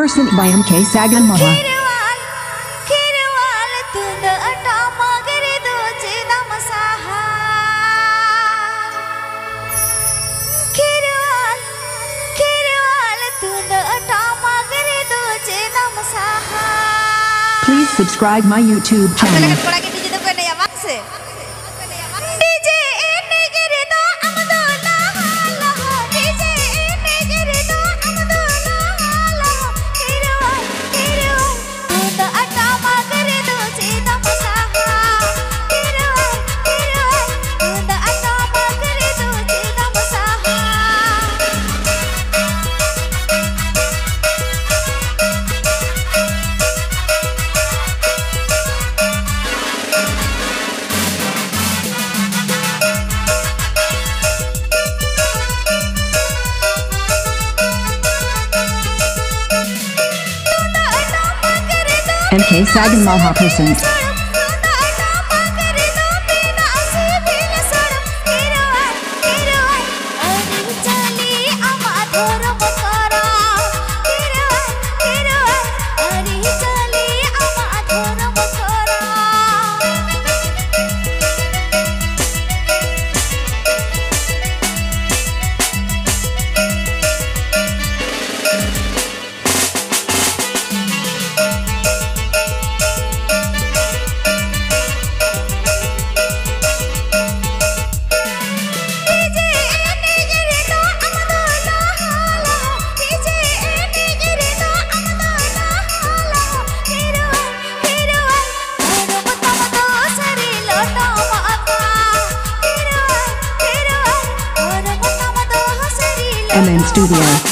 person by MK Sagun Maha. Please subscribe my YouTube channel. MK Sagun Maha presents. MN Studio.